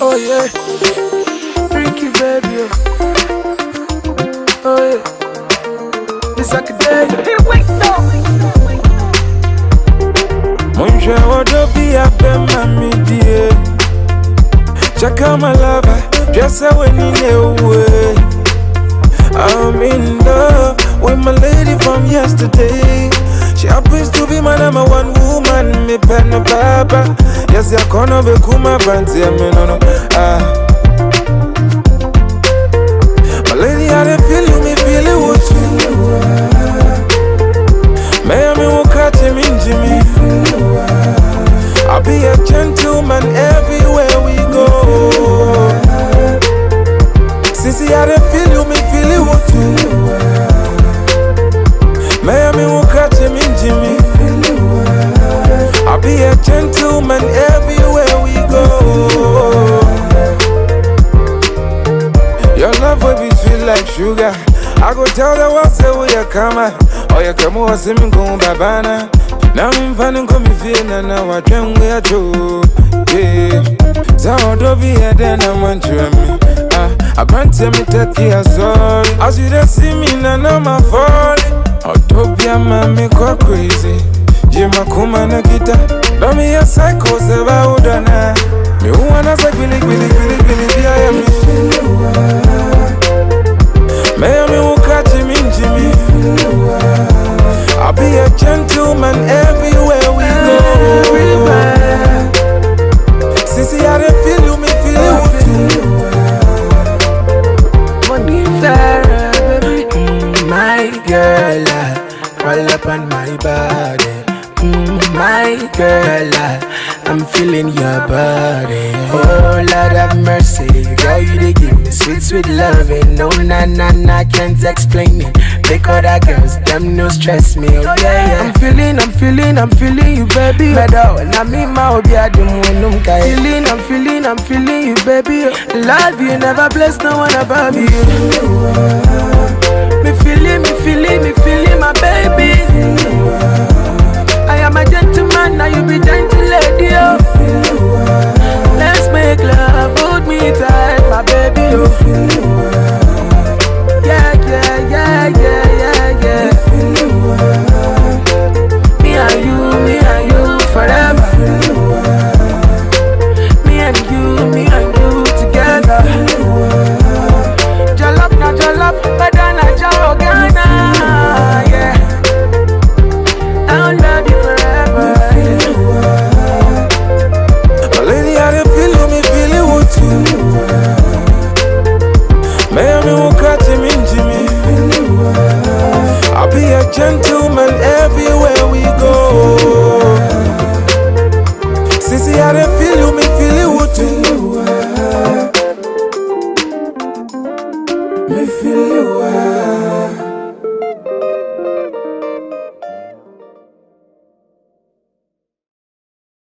Oh yeah, Ricky baby. Oh yeah, this I could tell you. Mwenje wadobi ape mami die. Chaka malaba, jasa wenile uwe. I'm in love with my lady from yesterday. She happens to be my number one woman, me partner Baba. Yes, I can't be kuma banzi, I mean no. My lady, I didn't feel you, me feel it what you are. May I me walk out to me, Jimmy? I'll be a gentleman everywhere we go. Sissy, I didn't feel you, me feel it what you are. Miami will catch him in Jimmy. I'll be a gentleman everywhere we go. Your love will be sweet like sugar. I go tell the world say we are coming. Oh, you come over see me go babana. Now I'm finding come feel and now I dream we are two. Yeah, so don't be a then I want you and me. I can't tell me that you are sorry. As you don't see me now I'm a falling. Utopia mami kwa crazy Jima kuma na kita Dami ya psycho seba udana Mi uwana sa gwili Bia ya mi Mea mi ukachi minji mi I'll be a gentleman everywhere we go. Sisi ya de feel you, mi feel you Money Sarah, baby my girl all up on my body, my girl, I'm feeling your body. Oh Lord have mercy, girl you dey give me sweet sweet loving. No na can't explain it. Make other girls them no stress me. Oh yeah, I'm feeling you baby. Better na me ma obi adum no kai. I'm feeling you baby. Love you never bless no one above you. Me feeling, my baby. I am a gentleman, now you be gentle lady. Oh.